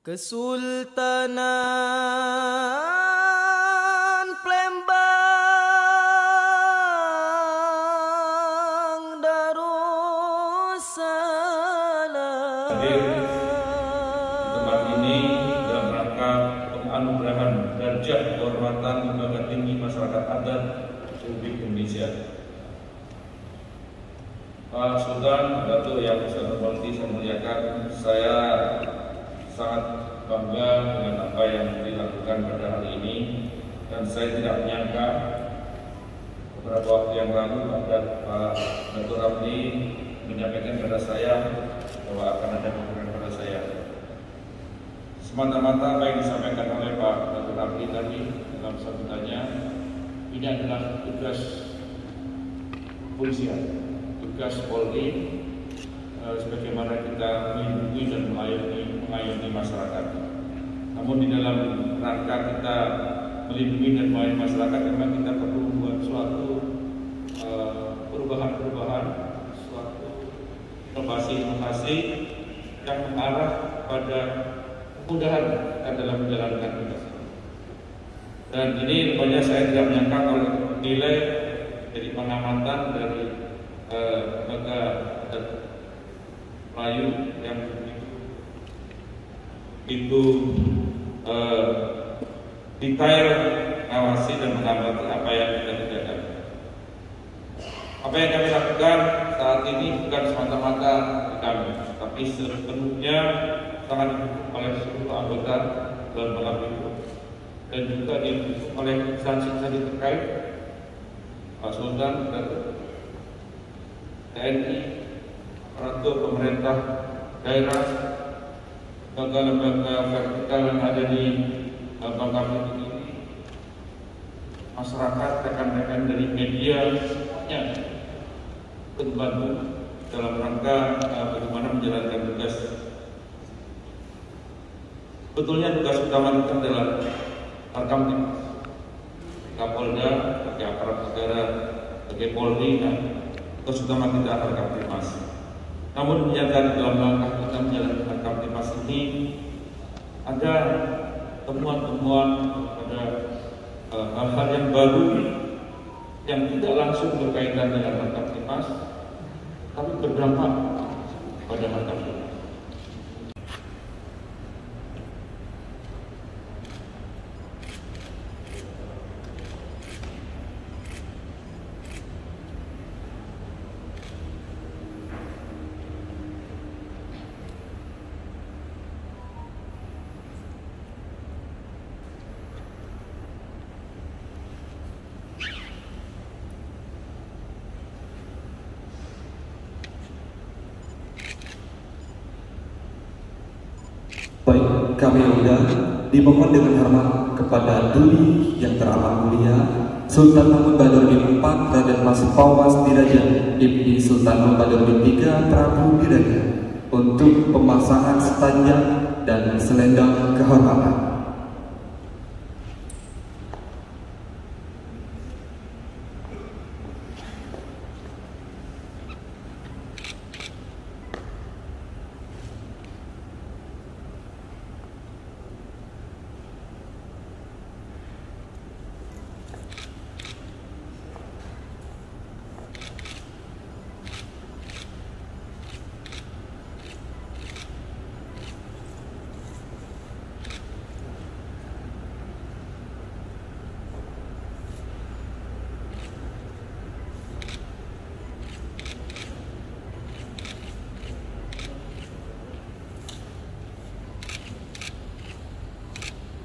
Kesultanan Plumbang Darussalam. Hadir tempat ini dalam rangka penganugerahan darjah kehormatan lembaga tinggi masyarakat adat Republik Indonesia. Pak Sultan, Dato' yang saya hormati, saya muliakan, saya sangat bangga dengan apa yang dilakukan pada hari ini, dan saya tidak menyangka beberapa waktu yang lalu Pak Dato' Abdi menyampaikan kepada saya bahwa akan ada pembukaan pada saya. Semata-mata apa yang disampaikan oleh Pak Dato' Abdi tadi dalam sambutannya, ini adalah tugas kepolisian, tugas Polri, sebagaimana kita melindungi dan mengayomi masyarakat. Namun di dalam rangka kita melindungi dan mengayomi masyarakat, memang kita perlu membuat suatu perubahan-perubahan, suatu inovasi-inovasi yang mengarah pada kemudahan kita dalam menjalankan tugas. Dan ini rupanya saya tidak menyangka kalau nilai dari pengamatan dari lembaga Melayu yang itu detail mengawasi dan mengamati apa yang kita kerjakan. Apa yang kami lakukan saat ini bukan semata-mata kami, tapi sepenuhnya sangat didukung oleh seluruh anggota dalam dalam itu, dan juga didukung oleh instansi-instansi terkait, Pak Sultan, TNI, aparatur pemerintah daerah, lembaga-lembaga vertikal yang ada di Bangka Belitung ini, masyarakat, rekan-rekan dari media, semuanya terbantu dalam rangka bagaimana menjalankan tugas. Betulnya tugas utama kita adalah Kamtibmas, Kapolda, sebagai aparat negara, sebagai Polri, dan tugas utama kita Kamtibmas. Namun menyatakan dalam langkah kita menjalankan Kamtibmas ini ada temuan-temuan, ada hal-hal yang baru yang tidak langsung berkaitan dengan Kamtibmas, tapi berdampak pada Kamtibmas. Baik, kami undang dimohon dengan hormat kepada Duli yang teramat mulia Sultan Mahmud Badaruddin IV, Raja Mas Fauwaz Diradja, Ibni Sultan Mahmud Badaruddin III, Prabu Diradja, untuk pemasangan setanjang dan selendang kehormatan.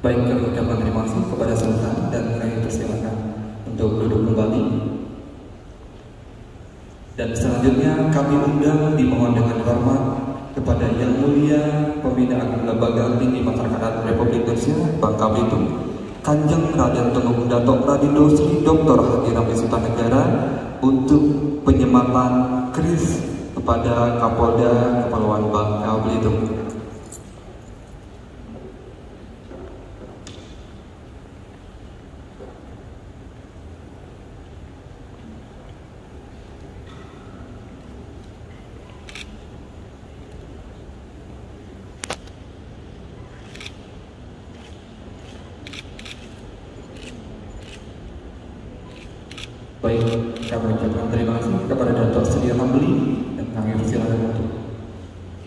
Baik, kami ucapkan terima kasih kepada Sultan dan kami persilakan untuk duduk kembali. Dan selanjutnya kami undang dimohon dengan hormat kepada Yang Mulia Pembina Agung Lembaga Tinggi Masyarakat Republik Indonesia Bangka Belitung, Kanjeng Raden Tengku Dato' Radindo Sri Dr. Haji Ramli Sutanegara, untuk penyematan keris kepada Kapolda Kepulauan Bangka Belitung. Baik, kami ucapkan terima kasih kepada Dato' sedia membeli, dan kami persilakan untuk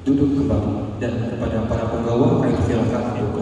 duduk kembali, dan kepada para penggawa kami persilakan